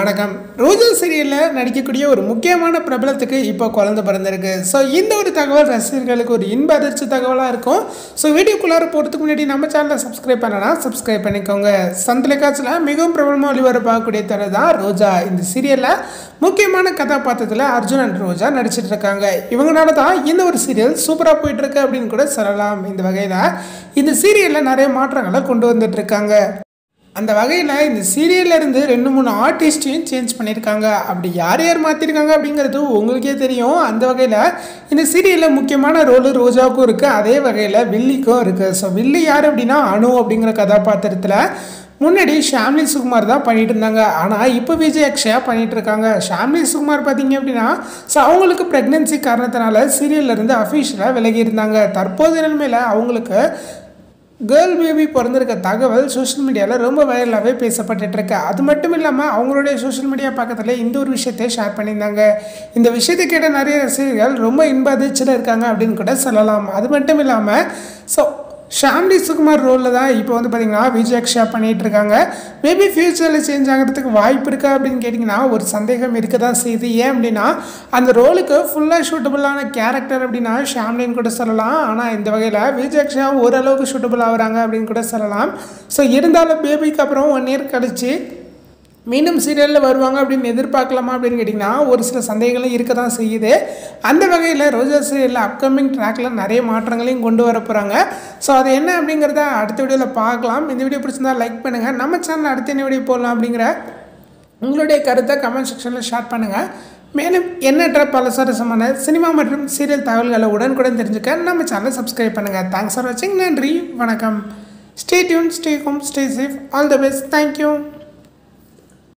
வணக்கம் ரோஜா சீரியலில் நடிக்கக்கூடிய ஒரு முக்கியமான பிரபலத்துக்கு இப்போ குழந்தை பிறந்திருக்கு. ஸோ இந்த ஒரு தகவல் ரசிகர்களுக்கு ஒரு இன்ப அதிர்ச்சி தகவலாக இருக்கும். ஸோ வீடியோக்குள்ளார போகிறதுக்கு முன்னாடி நம்ம சேனலை சப்ஸ்கிரைப் பண்ணனா சப்ஸ்கிரைப் பண்ணிக்கோங்க. சன் தொலைக்காட்சியில் மிகவும் பிரபலமாக ஒளிபரப்பாகக்கூடிய தர தான் ரோஜா. இந்த சீரியலில் முக்கியமான கதாபாத்திரத்தில் அர்ஜுன் அண்ட் ரோஜா நடிச்சிட்டு இருக்காங்க. இவங்களால தான் இந்த ஒரு சீரியல் சூப்பராக போயிட்டுருக்கு அப்படின்னு கூட சொல்லலாம். இந்த வகையில் இந்த சீரியலில் நிறைய மாற்றங்களை கொண்டு வந்துட்டு இருக்காங்க. அந்த வகையில் இந்த சீரியல்லேருந்து 2-3 ஆர்டிஸ்டையும் சேஞ்ச் பண்ணியிருக்காங்க. அப்படி யார் மாற்றிருக்காங்க அப்படிங்கிறது உங்களுக்கே தெரியும். அந்த வகையில் இந்த சீரியலில் முக்கியமான ரோலு ரோஜாவுக்கும் இருக்குது, அதே வகையில் வில்லிக்கும் இருக்குது. ஸோ வில்லி யார் அப்படின்னா அனு அப்படிங்கிற கதாபாத்திரத்தில் முன்னாடி ஷாம்லி சுகுமார் தான் பண்ணிகிட்டு இருந்தாங்க. ஆனால் இப்போ விஜய் அக்ஷயா பண்ணிகிட்ருக்காங்க. ஷாம்லி சுகுமார் பார்த்திங்க அப்படின்னா ஸோ அவங்களுக்கு ப்ரெக்னென்சி காரணத்தினால சீரியல்லேருந்து அஃபிஷியலாக விலகியிருந்தாங்க. தற்போது நிலைமையில் அவங்களுக்கு கேர்ள் பேபி பிறந்திருக்க தகவல் சோஷியல் மீடியாவில் ரொம்ப வைரலாகவே பேசப்பட்டுருக்கு. அது மட்டும் இல்லாமல் அவங்களுடைய சோஷியல் மீடியா பக்கத்தில் இந்த ஒரு விஷயத்தை ஷேர் பண்ணியிருந்தாங்க. இந்த விஷயத்தை கேட்ட நிறைய ரசிகர்கள் ரொம்ப இன்ப அதிர்ச்சியில் இருக்காங்க அப்படின்னு கூட சொல்லலாம். அது மட்டும் இல்லாமல் ஸோ ஷாம்லி சுகுமார் ரோலில் தான் இப்போ வந்து பார்த்திங்கன்னா விஜயாக்ஷா பண்ணிகிட்ருக்காங்க. மேபி ஃப்யூச்சரில் சேஞ்ச் ஆகிறதுக்கு வாய்ப்பு இருக்கா அப்படின்னு கேட்டிங்கன்னா ஒரு சந்தேகம் இருக்க தான் செய்யுது. ஏன் அப்படின்னா அந்த ரோலுக்கு ஃபுல்லாக சூட்டபுளான கேரக்டர் அப்படின்னா ஷாம்லின்னு கூட சொல்லலாம். ஆனால் இந்த வகையில் விஜயாக்ஷா ஓரளவுக்கு சூட்டபுள் ஆகுறாங்க அப்படின்னு கூட சொல்லலாம். ஸோ இருந்தாலும் பேபிக்கு அப்புறம் 1 இயர் கழிச்சு மீண்டும் சீரியலில் வருவாங்க அப்படின்னு எதிர்பார்க்கலாமா அப்படின்னு கேட்டிங்கன்னா ஒரு சில சந்தேகங்களும் இருக்க தான் செய்யுது. அந்த வகையில் ரோஜா சீரியலில் அப்கமிங் ட்ராக்கில் நிறைய மாற்றங்களையும் கொண்டு வர போகிறாங்க. ஸோ அது என்ன அப்படிங்கிறத அடுத்த வீடியோவில் பார்க்கலாம். இந்த வீடியோ பிடிச்சிருந்தா லைக் பண்ணுங்கள். நம்ம சேனலில் அடுத்த என்ன வீடியோ போடலாம் அப்படிங்கிற உங்களுடைய கருத்தை கமெண்ட் செக்ஷனில் ஷேர் பண்ணுங்கள். மேலும் எண்ணற்ற பல சுவாரஸ்யமான சினிமா மற்றும் சீரியல் தகவல்களை உடனுக்குடன் தெரிஞ்சுக்க நம்ம சேனலை சப்ஸ்கிரைப் பண்ணுங்கள். தேங்க்ஸ் ஃபார் வாட்சிங். நன்றி, வணக்கம். Stay tuned, stay home, stay safe. All the best. Thank you.